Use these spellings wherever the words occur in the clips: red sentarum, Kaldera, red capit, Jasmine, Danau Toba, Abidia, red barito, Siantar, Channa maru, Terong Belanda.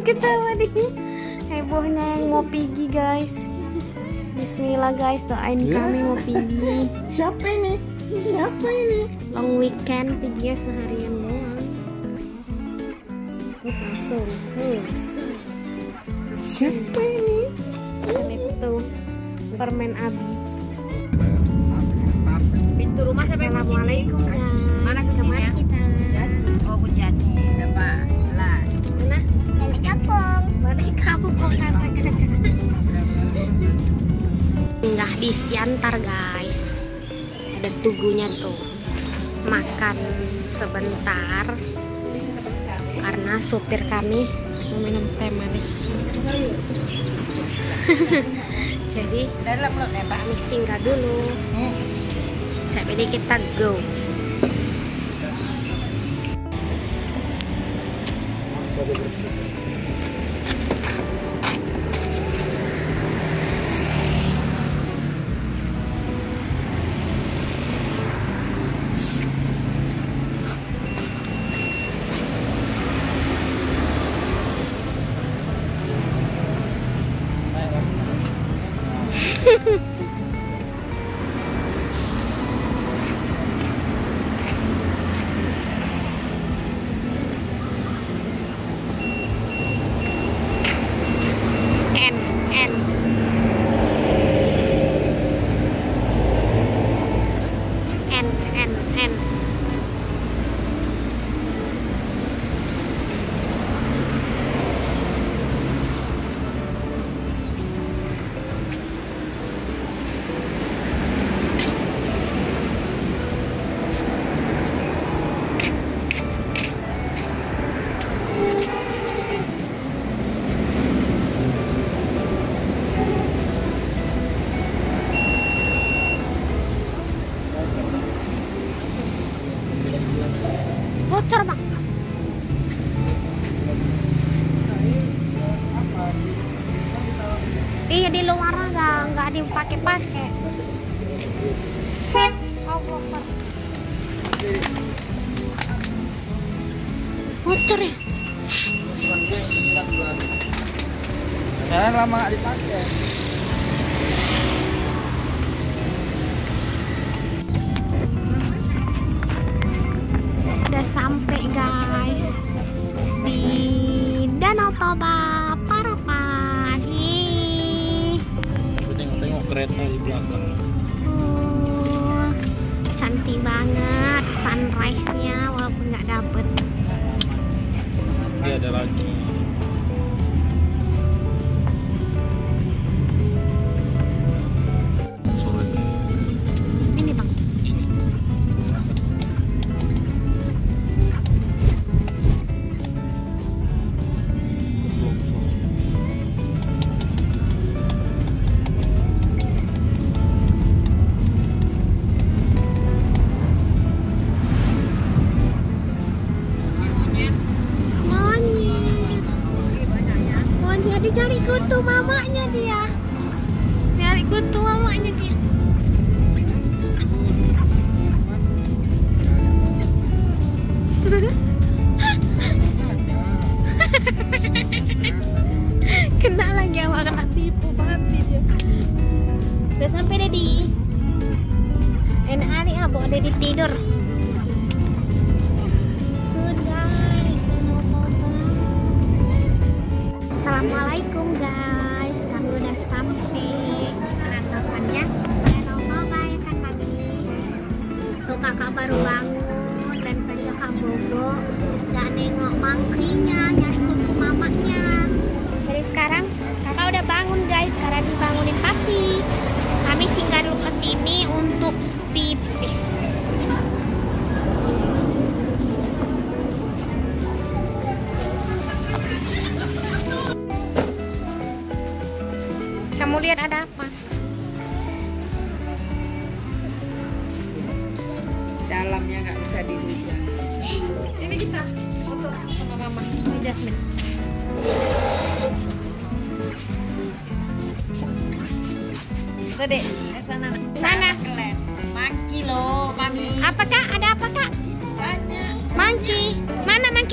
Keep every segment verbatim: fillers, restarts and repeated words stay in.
Ketawa deh. Hebohnya mau pergi guys. Bismillah guys, doain yeah. kami mau pergi. Siapa ini? Siapa ini? Long weekend, pergi seharian doang. Ikut langsung. Siapa ini? Itu permen Abi. Pintu rumah sampai Assalamualaikum guys. Mana kemana kita? Oh, Bujati. Dapat belas. Mana? Dari kampung. Dari kampung kata-kata. Nggak di Siantar guys. Ada tugunya tuh. Makan sebentar karena supir kami mau minum teh manis. Jadi kami singgah dulu. Sampai ini kita go. Iya di luar nggak nggak dipakai-pakai. Oh, koper. Bocor ya. Karena lama nggak dipakai. Udah sampai guys di Danau Toba Parapan. Tengok-tengok kereta di belakang. Uh, cantik banget sunrise-nya walaupun nggak dapet. Nanti ada lagi. Kutu mamanya dia, nyari kutu mamanya dia. Kena lagi awak, kena tipu banget dia. Udah sampai Dedi. Enak nih abok Dedi tidur. Assalamualaikum guys, kami udah sampai penangkapannya. Danau Toba ya kan mami. Tuh kakak baru bangun dan tadi kakak bobo nggak nengok mangkrinya, nyari kutu mamanya. Jadi sekarang kakak udah bangun guys, sekarang dibangunin papi. Kami singgah dulu ke sini untuk pipis. Lihat ada apa? Dalamnya nggak bisa dilihat. Ini kita foto sama mama, sama Jasmine. Tuh deh, sana. Sana. Mangki loh, mami. Apa kak? Ada apa kak? Banyak. Mangki. Mana mangki?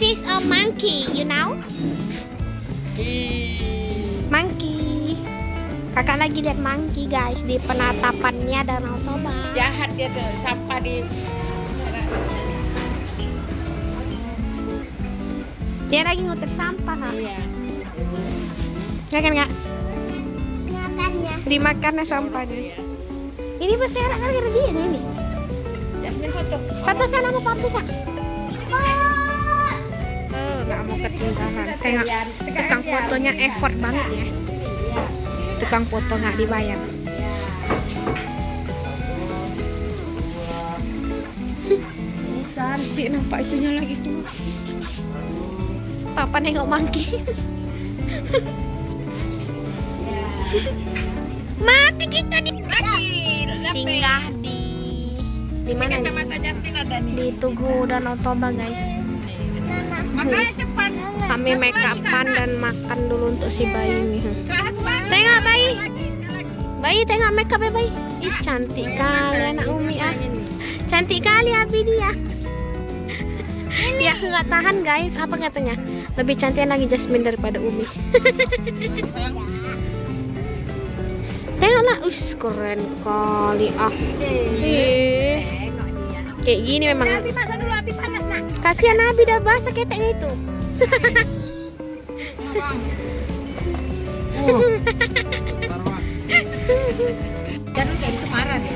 This is a monkey, you know? Monkey. Kakak lagi lihat monkey guys di penatapannya Danau Toba. Jahat dia tuh, sampah di. Dia lagi ngutip sampah kak. Iya. Nggak kan kak? Makannya. Dimakannya sampahnya. Ini berserak kan gara dia ini. Jasmine foto. Foto sana mau papi kak. Oh, nggak mau ketinggalan. Tengok tukang fotonya effort banget ya. Tukang foto nggak dibayar. Cantik nampak itunya lagi tuh. Papa nengok monkey. Mati kita di singgah di di mana nih? Di Tugu Danau Toba guys. Makanya cepat. Kami make upan dan makan dulu untuk si bayi nih. Tengok bayi. Bayi tengok make up ya bayi. Ih cantik kali anak Umi ah. Cantik kali Abidia. Ya nggak tahan guys, apa katanya? Lebih cantik lagi Jasmine daripada Umi. Tengoklah, us keren kali ah. Kayak gini memang. Nabi masak dulu api panas nak. Kasihan Nabi dah basah keteknya itu. Jangan kayak itu marah deh.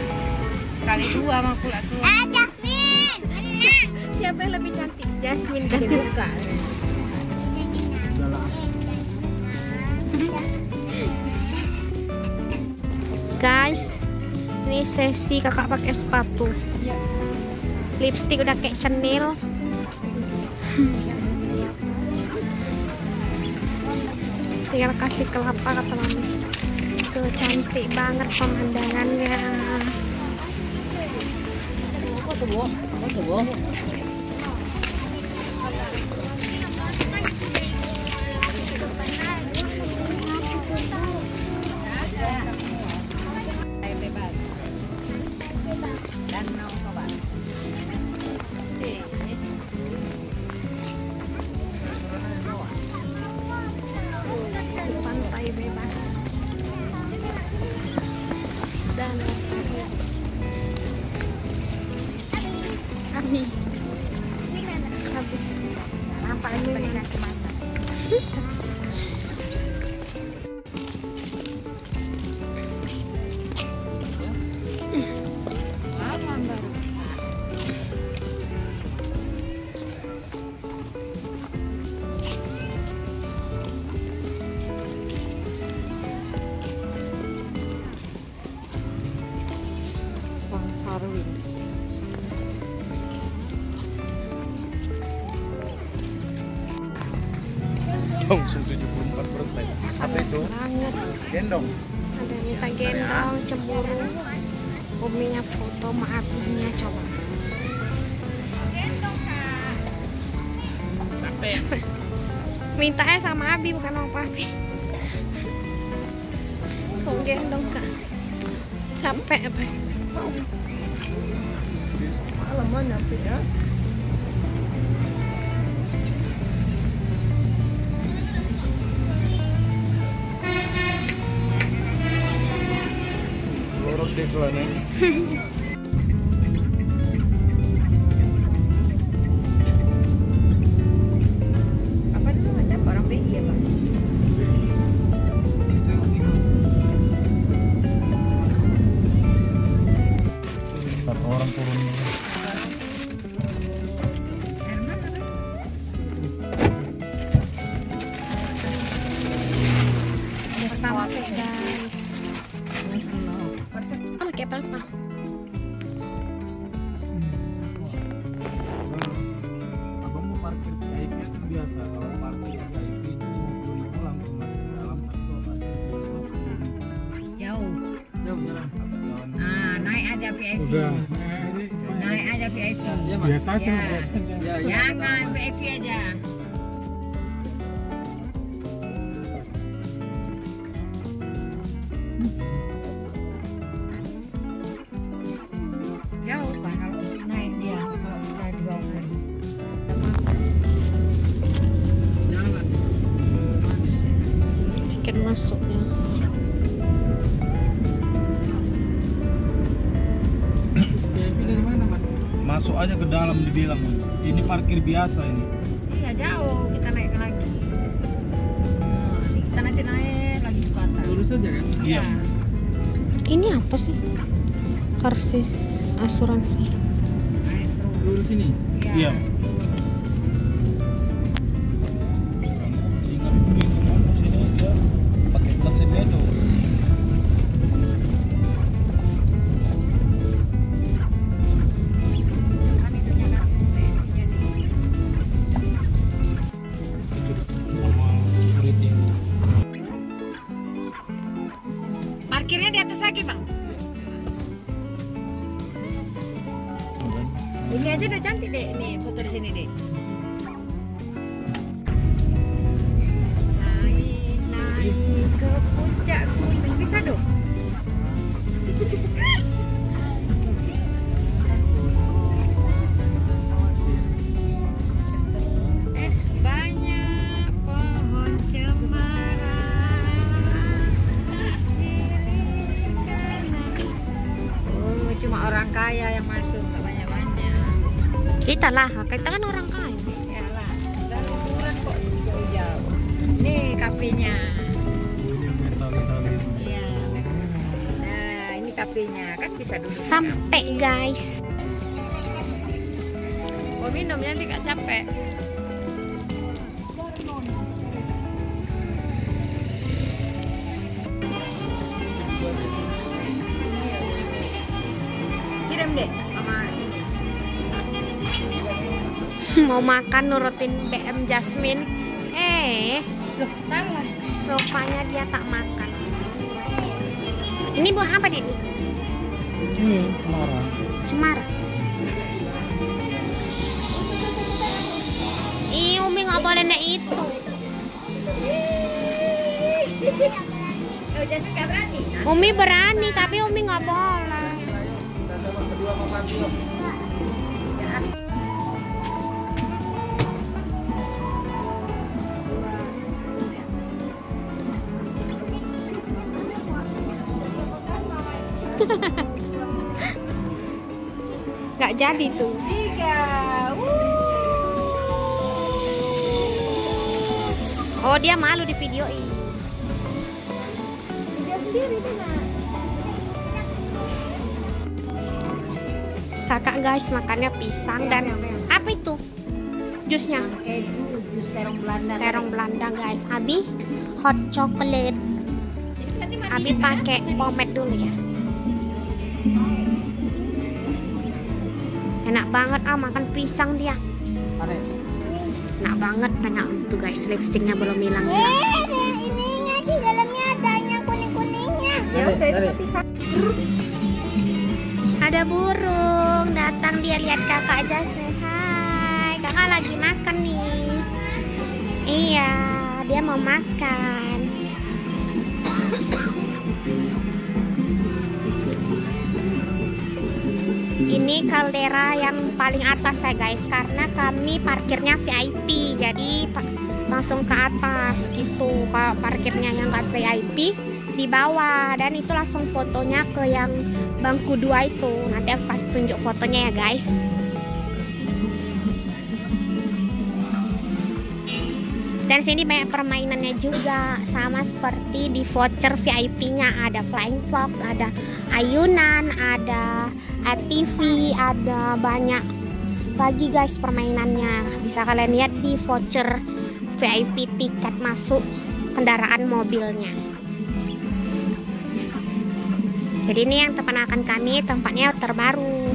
Kali dua mah pula tuh. Ada. Siapa yang lebih cantik? Jasmine dan Luka. Guys, ini sesi kakak pakai sepatu. Lipstik udah kayak cenil. Tinggal kasih kelapa kata mami. Tuh cantik banget pemandangannya. Langsung tujuh puluh empat persen. Apa itu? Gendong. Ada minta gendong, cemburu. Uminya foto, maafinya coba. Gendong kak. Capek. Minta eh sama Abi bukan sama Papi. Kok gendong kak? Capek apa? Alaman capek ya. Dia celananya. Apa itu mas ya? Orang B I ya pak? Satu orang turun. Salah guys. Kayak apa? Abang mau parkir V I P itu biasa. Kalau parkir V I P itu lima puluh ribu langsung masuk ke dalam. Jauh. Jauh jalan. Ah, naik aja V I P. Udah. Naik aja V I P. Biasa tuh. Jangan V I P aja. Masuk aja ke dalam, dibilang ini parkir biasa ini. Iya, jauh, kita naik lagi. Nah, kita nanti naik lagi ke atas. Lurus aja kan? Iya. Ini apa sih? Karsis asuransi. Lurus ini? Iya. Iya. Parkirnya di atas lagi, Bang. Ini aja udah cantik deh, nih foto di sini deh. Naik, naik ke puncak gunung bisa dong. Orang kaya yang masuk, gak banyak-banyak. Kita lah, kita kan orang kaya. Iyalah, udah liburan kok jauh-jauh. Nih kafenya. Iya. Nah, ini kafenya, kan bisa duduk. Sampai guys. Kok minumnya nanti gak capek. Dek, sama ini. Mau makan nurutin B M Jasmine. Eh, loh, salah. Rupanya dia tak makan. Ini buah apa, Dek? Ini cemara. Cemara. Ih, Umi nggak boleh naik itu. Oh, Jasmine nggak berani. Umi berani, tapi Umi nggak boleh. Nggak jadi tuh. Tiga. Oh, dia malu di videoin. Dia sendiri kan. Kakak guys makannya pisang ya, dan ya, ya. Apa itu jusnya? Keju, jus terong Belanda. Terong Belanda guys. Abi hot chocolate. Jadi, Abi pakai pomade dulu ya. Enak banget ah makan pisang dia. Enak banget tanya tuh guys, lipstiknya belum hilang. Eh, ada yang ininya di dalamnya, ada yang kuning-kuningnya. Ya udah itu pisang. Ada burung datang, dia lihat kakak Jasmine. Hai, kakak lagi makan nih. Iya, dia mau makan. Ini kaldera yang paling atas ya guys, karena kami parkirnya V I P, jadi langsung ke atas gitu. Kalau parkirnya yang nggak V I P di bawah, dan itu langsung fotonya ke yang bangku dua itu. Nanti aku kasih tunjuk fotonya ya guys. Dan sini banyak permainannya juga, sama seperti di voucher V I P-nya, ada flying fox, ada ayunan, ada A T V, ada banyak lagi guys permainannya. Bisa kalian lihat di voucher V I P tiket masuk kendaraan mobilnya. Jadi ini yang keponakan kami, tempatnya terbaru.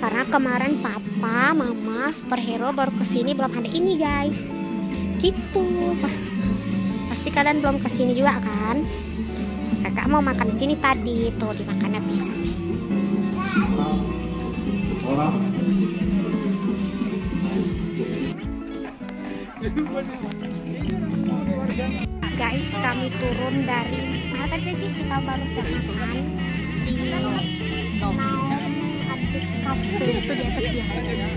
Karena kemarin papa, mama, superhero baru kesini, belum ada ini guys. Gitu. Pasti kalian belum kesini juga kan? Kakak mau makan di sini tadi, tuh dimakannya pisang. Guys, kami turun dari mana tadi sih, kita baru makan di Danau Cafe itu di atas dia.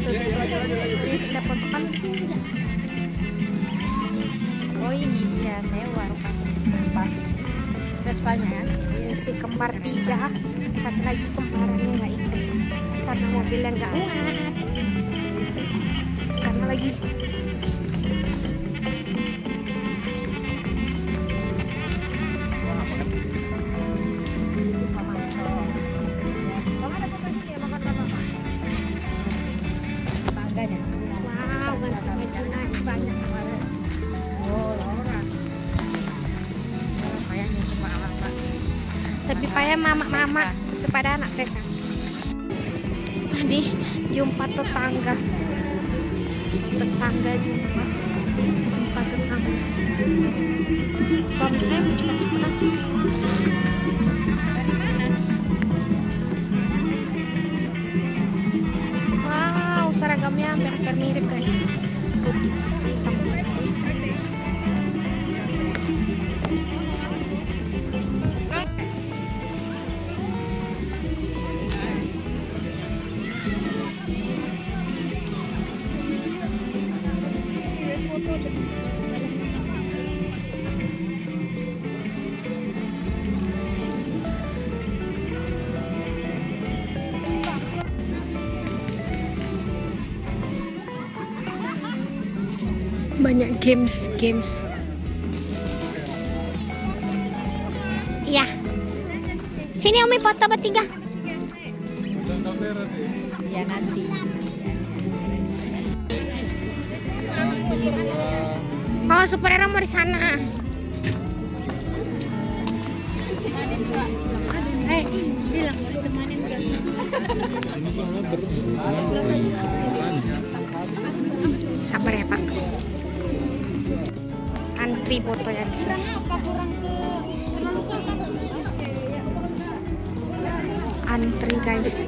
Jadi kita foto kami di sini juga. Oh ini dia, sewa rupanya. Vespanya ya. Ini si kembar tiga, satu lagi kembarannya nggak ikut karena mobilnya nggak muat, karena lagi lebih payah mama-mama kepada anak T K. Tadi jumpa tetangga, tetangga jumpa, jumpa tetangga. Suami saya mau cepat-cepat aja. Dari mana? Wow, seragamnya hampir-hampir mirip guys. Putih, hitam. Banyak games, games. Iya. Sini Umi foto bertiga. Ya nanti. Oh, superhero mau di sana. Eh, bilang mau ditemanin enggak? Sabar ya, Pak. Antri fotonya di sini. Antri guys.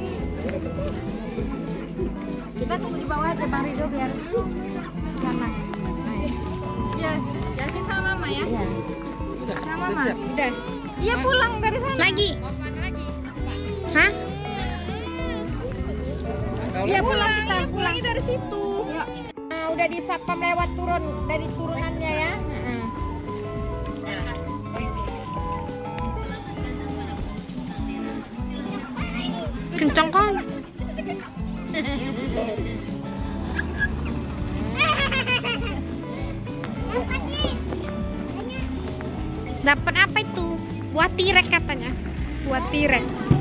Kita tunggu di bawah aja Pak Rido biar sama. Iya, jadi sama Mama ya. Iya. Sudah. Sama Mama. Udah. Dia pulang dari sana. Lagi. Hah? Dia pulang, kita pulang dari situ. Nah, udah di satpam lewat turun dari turunannya ya. Kencang kan? Dapat apa itu? Buat tirek katanya. Buat tirek.